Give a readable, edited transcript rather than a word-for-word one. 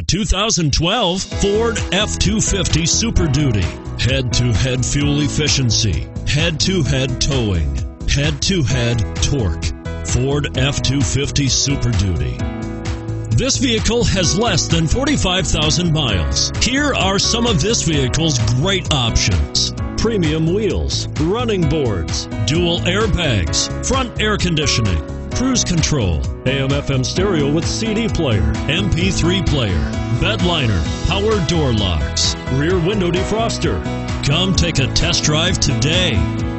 the 2012 Ford F-250 Super Duty. Head-to-head fuel efficiency, head-to-head towing, head-to-head torque. Ford F-250 Super Duty. This vehicle has less than 45,000 miles. Here are some of this vehicle's great options: premium wheels, running boards, dual airbags, front air conditioning, cruise control, AM/FM stereo with CD player, MP3 player, bed liner, power door locks, rear window defroster. Come take a test drive today.